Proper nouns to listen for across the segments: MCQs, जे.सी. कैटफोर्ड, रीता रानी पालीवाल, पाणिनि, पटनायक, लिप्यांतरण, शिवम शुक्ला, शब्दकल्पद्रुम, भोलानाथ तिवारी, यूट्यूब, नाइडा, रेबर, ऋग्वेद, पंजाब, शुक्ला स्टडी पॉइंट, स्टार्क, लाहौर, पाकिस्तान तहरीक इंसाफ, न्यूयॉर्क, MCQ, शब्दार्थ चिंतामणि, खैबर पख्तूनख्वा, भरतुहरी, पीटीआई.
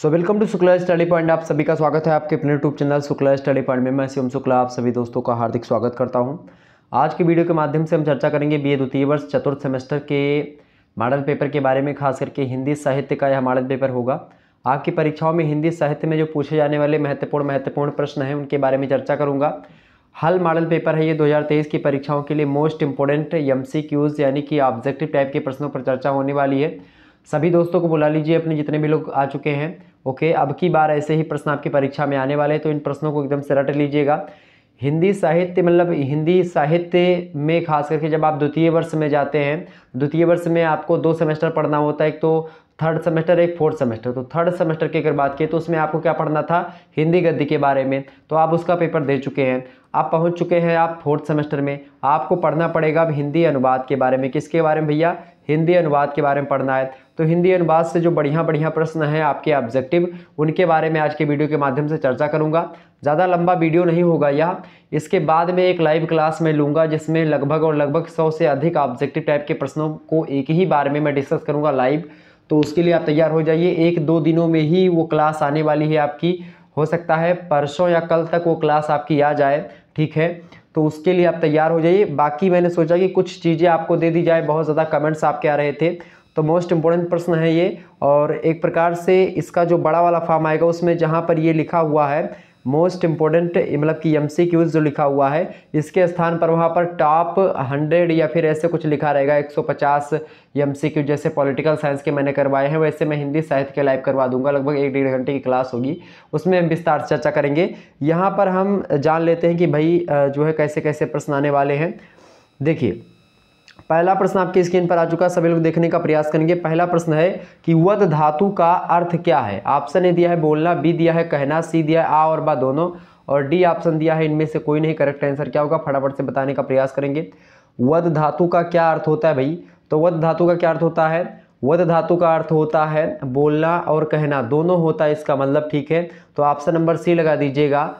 So welcome to शुक्ला स्टडी पॉइंट। आप सभी का स्वागत है आपके अपने यूट्यूब channel शुक्ला स्टडी पॉइंट में। मैं शिवम शुक्ला आप सभी दोस्तों का हार्दिक स्वागत करता हूं। आज के वीडियो के माध्यम से हम चर्चा करेंगे बीए द्वितीय वर्ष चतुर्थ सेमेस्टर के मॉडल पेपर के बारे में, खास करके हिंदी साहित्य का यह मॉडल पेपर होगा। आपकी परीक्षाओं में हिंदी साहित्य में जो पूछे जाने वाले महत्वपूर्ण प्रश्न हैं उनके बारे में चर्चा करूँगा। हल मॉडल पेपर है ये 2023 की परीक्षाओं के लिए मोस्ट इंपोर्टेंट MCQs यानी कि ऑब्जेक्टिव टाइप के प्रश्नों पर चर्चा होने वाली है। सभी दोस्तों को बुला लीजिए, अपने जितने भी लोग आ चुके हैं। ओके, अब की बार ऐसे ही प्रश्न आपकी परीक्षा में आने वाले हैं, तो इन प्रश्नों को एकदम से रट लीजिएगा। हिंदी साहित्य मतलब हिंदी साहित्य में खास करके जब आप द्वितीय वर्ष में जाते हैं, द्वितीय वर्ष में आपको 2 सेमेस्टर पढ़ना होता है, एक तो थर्ड सेमेस्टर एक फोर्थ सेमेस्टर। तो थर्ड सेमेस्टर की अगर बात की तो उसमें आपको क्या पढ़ना था, हिंदी गद्य के बारे में। तो आप उसका पेपर दे चुके हैं, आप पहुंच चुके हैं आप फोर्थ सेमेस्टर में। आपको पढ़ना पड़ेगा अब हिंदी अनुवाद के बारे में। किसके बारे में भैया? हिंदी अनुवाद के बारे में पढ़ना है। तो हिंदी अनुवाद से जो बढ़िया प्रश्न हैं आपके ऑब्जेक्टिव, उनके बारे में आज के वीडियो के माध्यम से चर्चा करूँगा। ज़्यादा लंबा वीडियो नहीं होगा यह। इसके बाद में एक लाइव क्लास में लूँगा जिसमें लगभग 100 से अधिक ऑब्जेक्टिव टाइप के प्रश्नों को एक ही बार में मैं डिस्कस करूँगा लाइव। तो उसके लिए आप तैयार हो जाइए। 1-2 दिनों में ही वो क्लास आने वाली है आपकी। हो सकता है परसों या कल तक वो क्लास आपकी आ जाए, ठीक है? तो उसके लिए आप तैयार हो जाइए। बाकी मैंने सोचा कि कुछ चीज़ें आपको दे दी जाए, बहुत ज़्यादा कमेंट्स आपके आ रहे थे। तो मोस्ट इम्पोर्टेंट प्रश्न है ये, और एक प्रकार से इसका जो बड़ा वाला फॉर्म आएगा उसमें जहाँ पर ये लिखा हुआ है मोस्ट इम्पोर्टेंट मतलब कि MCQs जो लिखा हुआ है, इसके स्थान पर वहाँ पर टॉप 100 या फिर ऐसे कुछ लिखा रहेगा। 150 MCQ जैसे पॉलिटिकल साइंस के मैंने करवाए हैं, वैसे मैं हिंदी साहित्य के लाइव करवा दूंगा। लगभग 1-1.5 घंटे की क्लास होगी, उसमें हम विस्तार से चर्चा करेंगे। यहाँ पर हम जान लेते हैं कि भाई जो है कैसे कैसे प्रश्न आने वाले हैं। देखिए, पहला प्रश्न आपकी स्क्रीन पर आ चुका है, सभी लोग देखने का प्रयास करेंगे। पहला प्रश्न है कि वद धातु का अर्थ क्या है। ऑप्शन ए दिया है बोलना, बी दिया है कहना, सी दिया है आ और बा दोनों, और डी ऑप्शन दिया है इनमें से कोई नहीं। करेक्ट आंसर क्या होगा फटाफट से बताने का प्रयास करेंगे। वद धातु का क्या अर्थ होता है भाई? तो वद धातु का क्या अर्थ होता है? वद धातु का अर्थ होता है बोलना और कहना दोनों होता है इसका मतलब, ठीक है? तो ऑप्शन नंबर सी लगा दीजिएगा,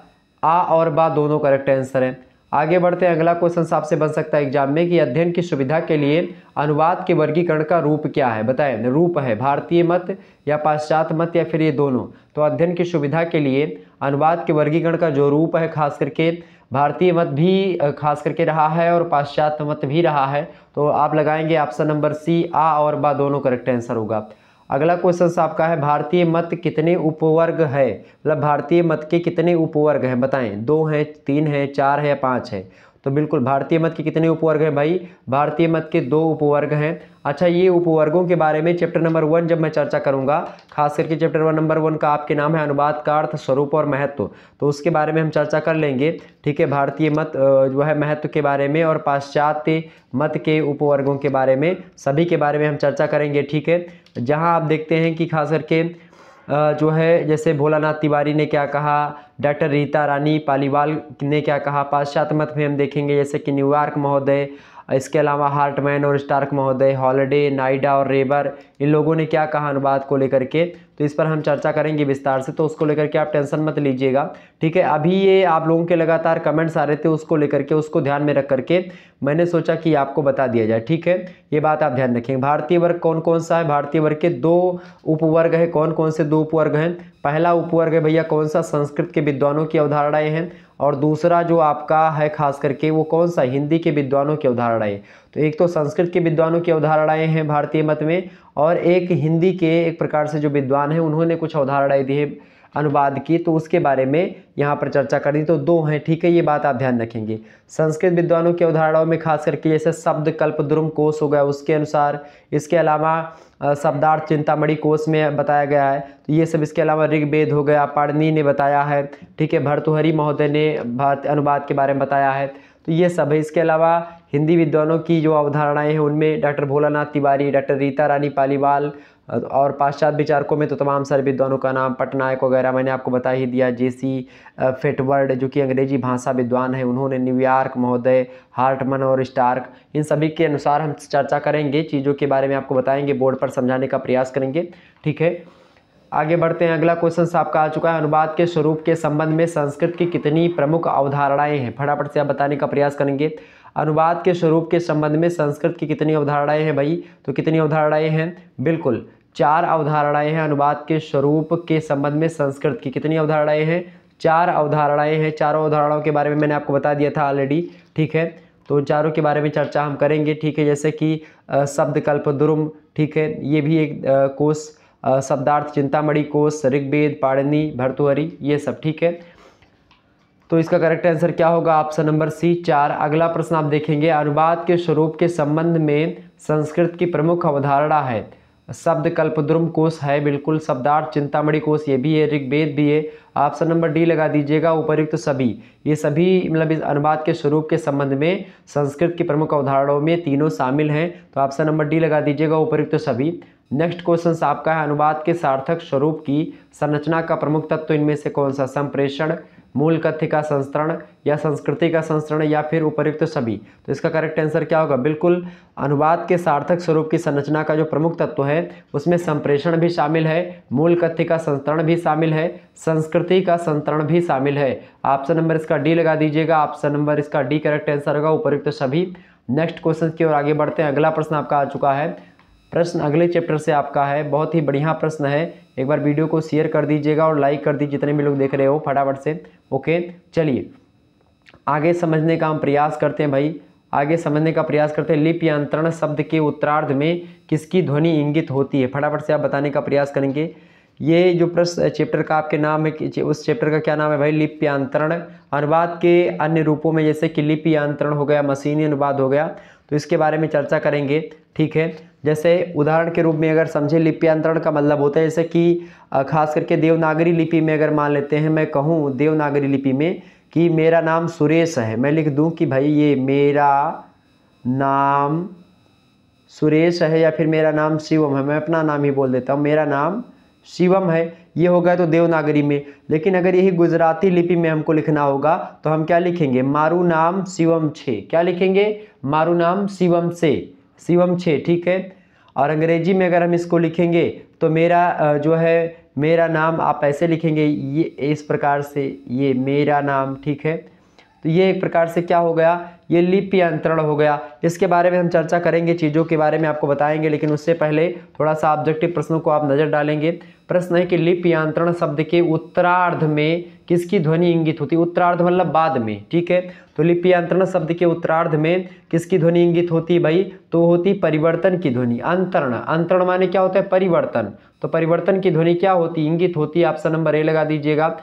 आ और बा दोनों करेक्ट आंसर है। आगे बढ़ते हैं। अगला क्वेश्चन आपसे बन सकता है एग्जाम में कि अध्ययन की सुविधा के लिए अनुवाद के वर्गीकरण का रूप क्या है? बताएं। रूप है भारतीय मत या पाश्चात्य मत या फिर ये दोनों। तो अध्ययन की सुविधा के लिए अनुवाद के वर्गीकरण का जो रूप है, खास करके भारतीय मत भी खास करके रहा है और पाश्चात्य मत भी रहा है। तो आप लगाएंगे ऑप्शन नंबर सी, आ और बा दोनों करेक्ट आंसर होगा। अगला क्वेश्चन आपका है भारतीय मत कितने उपवर्ग है, मतलब भारतीय मत के कितने उपवर्ग हैं? बताएं। 2 हैं, 3 हैं, 4 है या 5 है? तो बिल्कुल भारतीय मत के कितने उपवर्ग हैं भाई? भारतीय मत के 2 उपवर्ग हैं। अच्छा, ये उपवर्गों के बारे में चैप्टर नंबर 1 जब मैं चर्चा करूंगा, खास करके चैप्टर नंबर 1 का आपके नाम है अनुवाद का अर्थ, स्वरूप और महत्व, तो उसके बारे में हम चर्चा कर लेंगे, ठीक है? भारतीय मत जो है महत्व के बारे में और पाश्चात्य मत के उपवर्गों के बारे में, सभी के बारे में हम चर्चा करेंगे, ठीक है? जहाँ आप देखते हैं कि खास करके जो है जैसे भोला तिवारी ने क्या कहा, डॉक्टर रीता रानी पालीवाल ने क्या कहा। पाश्चात्य मत में हम देखेंगे जैसे कि न्यूयॉर्क महोदय, इसके अलावा हार्टमैन और स्टार्क महोदय, हॉलिडे, नाइडा और रेबर, इन लोगों ने क्या कहा अनुवाद को लेकर के। तो इस पर हम चर्चा करेंगे विस्तार से, तो उसको लेकर के आप टेंशन मत लीजिएगा, ठीक है? अभी ये आप लोगों के लगातार कमेंट्स आ रहे थे, उसको लेकर के, उसको ध्यान में रख करके मैंने सोचा कि आपको बता दिया जाए, ठीक है? ये बात आप ध्यान रखेंगे। भारतीय वर्ग कौन कौन सा है? भारतीय वर्ग के 2 उपवर्ग है। कौन कौन से 2 उपवर्ग हैं? पहला उपवर्ग है भैया कौन सा? संस्कृत के विद्वानों की अवधारणाएँ हैं, और दूसरा जो आपका है खास करके वो कौन सा? हिंदी के विद्वानों की अवधारणाएँ। तो एक तो संस्कृत के विद्वानों की अवधारणाएँ हैं भारतीय मत में, और एक हिंदी के एक प्रकार से जो विद्वान हैं उन्होंने कुछ अवधारणाएँ दी है अनुवाद की, तो उसके बारे में यहाँ पर चर्चा करनी। तो 2 हैं, ठीक है? ये बात आप ध्यान रखेंगे। संस्कृत विद्वानों की अवधारणाओं में खास करके जैसे शब्दकल्पद्रुम कोश हो गया उसके अनुसार, इसके अलावा शब्दार्थ चिंतामणि कोश में बताया गया है, तो ये सब, इसके अलावा ऋग्वेद हो गया, पाणिनि ने बताया है, ठीक है? भरतुहरी महोदय ने अनुवाद के बारे में बताया है, तो ये सब है। इसके अलावा हिंदी विद्वानों की जो अवधारणाएँ हैं उनमें डॉक्टर भोलानाथ तिवारी, डॉक्टर रीता रानी पालीवाल, और पाश्चात्य विचारकों में तो तमाम सारे विद्वानों का नाम पटनायक वगैरह मैंने आपको बता ही दिया, जे.सी. कैटफोर्ड जो कि अंग्रेजी भाषा विद्वान है, उन्होंने, न्यूयॉर्क महोदय, हार्टमैन और स्टार्क, इन सभी के अनुसार हम चर्चा करेंगे, चीज़ों के बारे में आपको बताएंगे, बोर्ड पर समझाने का प्रयास करेंगे, ठीक है? आगे बढ़ते हैं। अगला क्वेश्चन आपका आ चुका है अनुवाद के स्वरूप के संबंध में संस्कृत की कितनी प्रमुख अवधारणाएं हैं? फटाफट से आप बताने का प्रयास करेंगे। अनुवाद के स्वरूप के संबंध में संस्कृत की कितनी अवधारणाएं हैं भाई? तो कितनी अवधारणाएं हैं? बिल्कुल चार अवधारणाएं हैं अनुवाद के स्वरूप के संबंध में संस्कृत की। कितनी अवधारणाएं हैं? चार अवधारणाएं हैं। चारों अवधारणाओं के बारे में मैंने आपको बता दिया था ऑलरेडी, ठीक है। तो उन चारों के बारे में चर्चा हम करेंगे, ठीक है। जैसे कि शब्दकल्पद्रुम, ठीक है, ये भी एक कोश, शब्दार्थ चिंतामणि कोश, ऋग्वेद, पाणिनि, भरतुहरी, ये सब, ठीक है। तो इसका करेक्ट आंसर क्या होगा? ऑप्शन नंबर सी, चार। अगला प्रश्न आप देखेंगे, अनुवाद के स्वरूप के संबंध में संस्कृत की प्रमुख अवधारणा है। शब्दकल्पद्रुम कोश है, बिल्कुल। शब्दार्थ चिंतामणि कोश ये भी है, ऋग्वेद भी है। ऑप्शन नंबर डी लगा दीजिएगा, उपयुक्त तो सभी। ये सभी मतलब इस अनुवाद के स्वरूप के संबंध में संस्कृत की प्रमुख अवधारणाओं में तीनों शामिल हैं, तो ऑप्शन नंबर डी लगा दीजिएगा, उपयुक्त तो सभी। नेक्स्ट क्वेश्चन आपका है, अनुवाद के सार्थक स्वरूप की संरचना का प्रमुख तत्व तो इनमें से कौन सा? संप्रेषण, मूल कथ्य का संस्करण, या संस्कृति का संस्करण, या फिर उपयुक्त तो सभी। तो इसका करेक्ट आंसर क्या होगा? बिल्कुल, अनुवाद के सार्थक स्वरूप की संरचना का जो प्रमुख तत्व है उसमें संप्रेषण भी शामिल है, मूल कथ्य का संस्करण भी शामिल है, संस्कृति का संस्करण भी शामिल है। ऑप्शन नंबर इसका डी लगा दीजिएगा, ऑप्शन नंबर इसका डी करेक्ट आंसर होगा, उपयुक्त तो सभी। नेक्स्ट क्वेश्चन की ओर आगे बढ़ते हैं। अगला प्रश्न आपका आ चुका है, प्रश्न अगले चैप्टर से आपका है, बहुत ही बढ़िया प्रश्न है। एक बार वीडियो को शेयर कर दीजिएगा और लाइक कर दीजिए जितने भी लोग देख रहे हो फटाफट से, ओके। चलिए आगे समझने का हम प्रयास करते हैं भाई, आगे समझने का प्रयास करते हैं। लिप्यांतरण शब्द के उत्तरार्ध में किसकी ध्वनि इंगित होती है? फटाफट से आप बताने का प्रयास करेंगे। ये जो प्रश्न चैप्टर का आपके नाम है, उस चैप्टर का क्या नाम है भाई? लिप्यांतरण। अनुवाद के अन्य रूपों में जैसे कि लिप्यांतरण हो गया, मशीनी अनुवाद हो गया, तो इसके बारे में चर्चा करेंगे, ठीक है। जैसे उदाहरण के रूप में अगर समझे, लिप्यांतरण का मतलब होता है जैसे कि खास करके देवनागरी लिपि में, अगर मान लेते हैं मैं कहूँ देवनागरी लिपि में कि मेरा नाम सुरेश है, मैं लिख दूँ कि भाई ये मेरा नाम सुरेश है, या फिर मेरा नाम शिवम है, मैं अपना नाम ही बोल देता हूँ, मेरा नाम शिवम है, ये होगा तो देवनागरी में। लेकिन अगर यही गुजराती लिपि में हमको लिखना होगा तो हम क्या लिखेंगे? मारू नाम शिवम छे। क्या लिखेंगे? मारू नाम शिवम से, शिवम छे, ठीक है। और अंग्रेजी में अगर हम इसको लिखेंगे तो मेरा जो है, मेरा नाम आप ऐसे लिखेंगे, ये इस प्रकार से, ये मेरा नाम, ठीक है। तो ये एक प्रकार से क्या हो गया? ये लिप्यांतरण हो गया। इसके बारे में हम चर्चा करेंगे, चीज़ों के बारे में आपको बताएंगे, लेकिन उससे पहले थोड़ा सा ऑब्जेक्टिव प्रश्नों को आप नज़र डालेंगे। प्रश्न है कि लिप्यांतरण शब्द के उत्तरार्ध में किसकी ध्वनि इंगित होती है? उत्तरार्ध मतलब बाद में, ठीक है। तो लिप्यांतरण शब्द के उत्तरार्ध में किसकी ध्वनि इंगित होती है भाई? तो होती परिवर्तन की ध्वनि। अंतरण, अंतरण माने क्या होता है? परिवर्तन। तो परिवर्तन की ध्वनि क्या होती, इंगित होती है? ऑप्शन नंबर ए लगा दीजिएगा।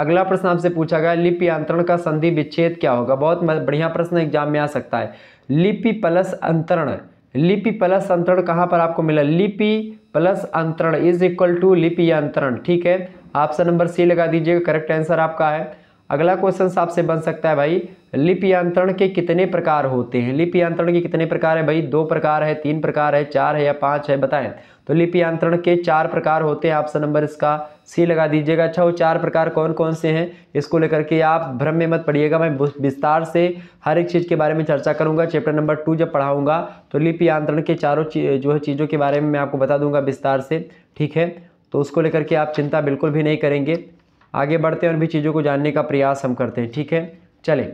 अगला प्रश्न आपसे पूछा गया, लिप्यांतरण का संधि विच्छेद क्या होगा? बहुत बढ़िया प्रश्न, एग्जाम में आ सकता है। लिपि प्लस अंतरण, लिपि प्लस अंतरण कहाँ पर आपको मिला? लिपि प्लस अंतरण इज इक्वल टू लिप्यांतरण, ठीक है। ऑप्शन नंबर सी लगा दीजिएगा, करेक्ट आंसर आपका है। अगला क्वेश्चन आपसे बन सकता है भाई, लिप्यांतरण के कितने प्रकार होते हैं? लिप्यांतरण के कितने प्रकार है भाई? 2 प्रकार है, 3 प्रकार है, 4 है, या 5 है, बताएं। तो लिप्यांतरण के 4 प्रकार होते हैं, ऑप्शन नंबर इसका सी लगा दीजिएगा। अच्छा, वो 4 प्रकार कौन कौन से हैं, इसको लेकर के आप भ्रम में मत पड़िएगा, मैं विस्तार से हर एक चीज़ के बारे में चर्चा करूँगा। चैप्टर नंबर 2 जब पढ़ाऊँगा तो लिप्यांतरण के चारों जो है चीज़ों के बारे में मैं आपको बता दूँगा विस्तार से, ठीक है। तो उसको लेकर के आप चिंता बिल्कुल भी नहीं करेंगे। आगे बढ़ते हैं और भी चीज़ों को जानने का प्रयास हम करते हैं, ठीक है। चलें,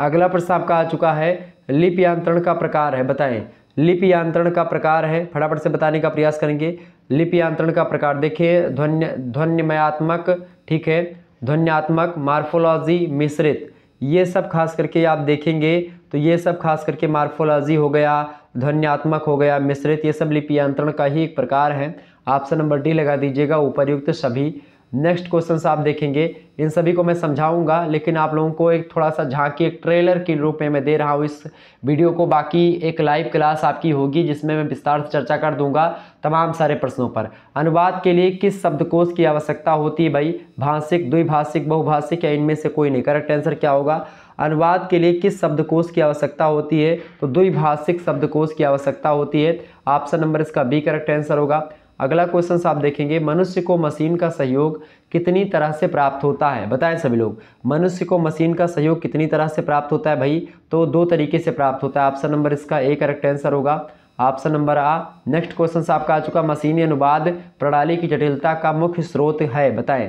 अगला प्रश्न आपका आ चुका है, लिप्यांतरण का प्रकार है, बताएं। लिप्यांतरण का प्रकार है, फटाफट से बताने का प्रयास करेंगे। लिप्यांतरण का प्रकार देखिए, ध्वन्यमयात्मक, ठीक है, ध्वन्यात्मक, मार्फोलॉजी, मिश्रित, ये सब खास करके आप देखेंगे तो ये सब खास करके मार्फोलॉजी हो गया, ध्वन्यात्मक हो गया, मिश्रित, ये सब लिप्यांतरण का ही एक प्रकार है। ऑप्शन नंबर डी लगा दीजिएगा, उपयुक्त सभी। नेक्स्ट क्वेश्चन आप देखेंगे, इन सभी को मैं समझाऊंगा, लेकिन आप लोगों को एक थोड़ा सा झांकी, एक ट्रेलर के रूप में मैं दे रहा हूं इस वीडियो को। बाकी एक लाइव क्लास आपकी होगी जिसमें मैं विस्तार से चर्चा कर दूंगा तमाम सारे प्रश्नों पर। अनुवाद के लिए किस शब्दकोश की आवश्यकता होती है भाई? भाषिक, द्विभाषिक, बहुभाषिक, या इनमें से कोई नहीं? करेक्ट आंसर क्या होगा? अनुवाद के लिए किस शब्दकोश की आवश्यकता होती है? तो द्विभाषिक शब्दकोश की आवश्यकता होती है। ऑप्शन नंबर इसका बी करेक्ट आंसर होगा। अगला क्वेश्चन आप देखेंगे, मनुष्य को मशीन का सहयोग कितनी तरह से प्राप्त होता है? बताएं सभी लोग, मनुष्य को मशीन का सहयोग कितनी तरह से प्राप्त होता है भाई? तो 2 तरीके से प्राप्त होता है। ऑप्शन नंबर इसका ए करेक्ट आंसर होगा, ऑप्शन नंबर आ। नेक्स्ट क्वेश्चन आपका आ चुका, मशीनी अनुवाद प्रणाली की जटिलता का मुख्य स्रोत है, बताएं।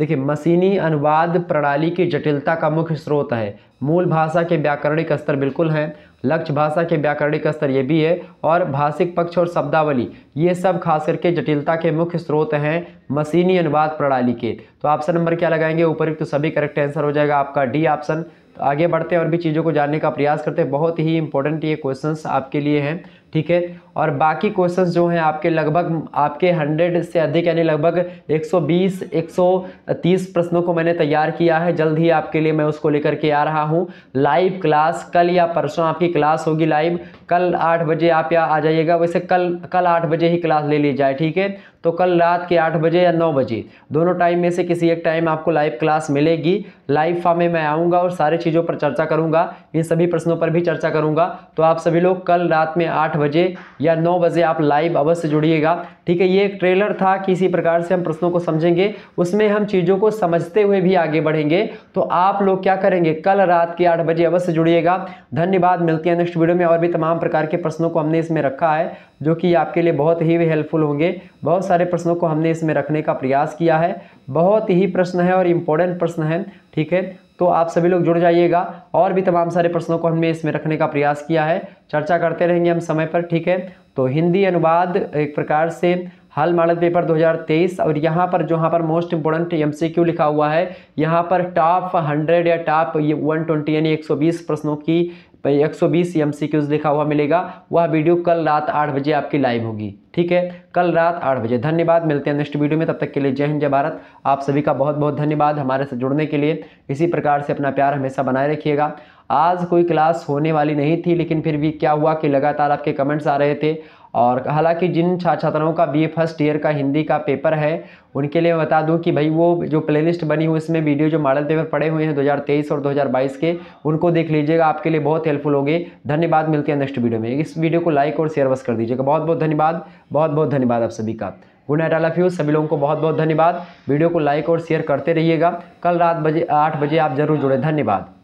देखिए, मशीनी अनुवाद प्रणाली की जटिलता का मुख्य स्रोत है। मूल भाषा के व्याकरणिक स्तर बिल्कुल हैं, लक्ष्य भाषा के व्याकरणिक स्तर ये भी है, और भाषिक पक्ष और शब्दावली, ये सब खास करके जटिलता के मुख्य स्रोत हैं मशीनी अनुवाद प्रणाली के। तो ऑप्शन नंबर क्या लगाएंगे? उपरोक्त सभी करेक्ट आंसर हो जाएगा आपका डी ऑप्शन। तो आगे बढ़ते हैं और भी चीज़ों को जानने का प्रयास करते हैं। बहुत ही इंपॉर्टेंट ये क्वेश्चंस आपके लिए हैं, ठीक है। और बाकी क्वेश्चंस जो हैं आपके लगभग आपके 100 से अधिक यानी लगभग 120 130 प्रश्नों को मैंने तैयार किया है। जल्द ही आपके लिए मैं उसको लेकर के आ रहा हूं। लाइव क्लास कल या परसों आपकी क्लास होगी लाइव, कल 8 बजे आप या आ जाइएगा। वैसे कल 8 बजे ही क्लास ले ली जाए, ठीक है। तो कल रात के 8 बजे या 9 बजे, दोनों टाइम में से किसी एक टाइम आपको लाइव क्लास मिलेगी। लाइव फॉर्म में मैं आऊँगा और सारे चीज़ों पर चर्चा करूँगा, इन सभी प्रश्नों पर भी चर्चा करूँगा। तो आप सभी लोग कल रात में 8 बजे या 9 बजे आप लाइव अवश्य जुड़िएगा, ठीक है। ये एक ट्रेलर था, किसी प्रकार से हम प्रश्नों को समझेंगे, उसमें हम चीज़ों को समझते हुए भी आगे बढ़ेंगे। तो आप लोग क्या करेंगे, कल रात के 8 बजे अवश्य जुड़िएगा। धन्यवाद, मिलते हैं नेक्स्ट वीडियो में। और भी तमाम प्रकार के प्रश्नों को हमने इसमें रखा है जो कि आपके लिए बहुत ही हेल्पफुल होंगे। बहुत सारे प्रश्नों को हमने इसमें रखने का प्रयास किया है, बहुत ही प्रश्न है और इम्पोर्टेंट प्रश्न है, ठीक है। तो आप सभी लोग जुड़ जाइएगा। और भी तमाम सारे प्रश्नों को हमने इसमें रखने का प्रयास किया है, चर्चा करते रहेंगे हम समय पर, ठीक है। तो हिंदी अनुवाद एक प्रकार से हाल मॉडल पेपर 2023, और यहाँ पर जहाँ पर मोस्ट इम्पोर्टेंट एमसीक्यू लिखा हुआ है, यहाँ पर टॉप 100 या टॉप 120 यानी 120 प्रश्नों की 120 एमसीक्यूज लिखा हुआ मिलेगा। वह वीडियो कल रात 8 बजे आपकी लाइव होगी, ठीक है, कल रात 8 बजे। धन्यवाद, मिलते हैं नेक्स्ट वीडियो में। तब तक के लिए जय हिंद, जय भारत। आप सभी का बहुत बहुत धन्यवाद हमारे से जुड़ने के लिए। इसी प्रकार से अपना प्यार हमेशा बनाए रखिएगा। आज कोई क्लास होने वाली नहीं थी, लेकिन फिर भी क्या हुआ कि लगातार आपके कमेंट्स आ रहे थे। और हालांकि जिन छात्र छात्राओं का BA फर्स्ट ईयर का हिंदी का पेपर है, उनके लिए मैं बता दूं कि भाई वो जो प्लेलिस्ट बनी हुई, इसमें वीडियो जो मॉडल पेपर पड़े हुए हैं 2023 और 2022 के, उनको देख लीजिएगा, आपके लिए बहुत हेल्पफुल होंगे। धन्यवाद, मिलते हैं नेक्स्ट वीडियो में। इस वीडियो को लाइक और शेयर बस कर दीजिएगा। बहुत बहुत धन्यवाद, बहुत बहुत धन्यवाद आप सभी का। Good night all of you. सभी लोगों को बहुत बहुत धन्यवाद। वीडियो को लाइक और शेयर करते रहिएगा। कल रात 8 बजे आप जरूर जुड़े। धन्यवाद।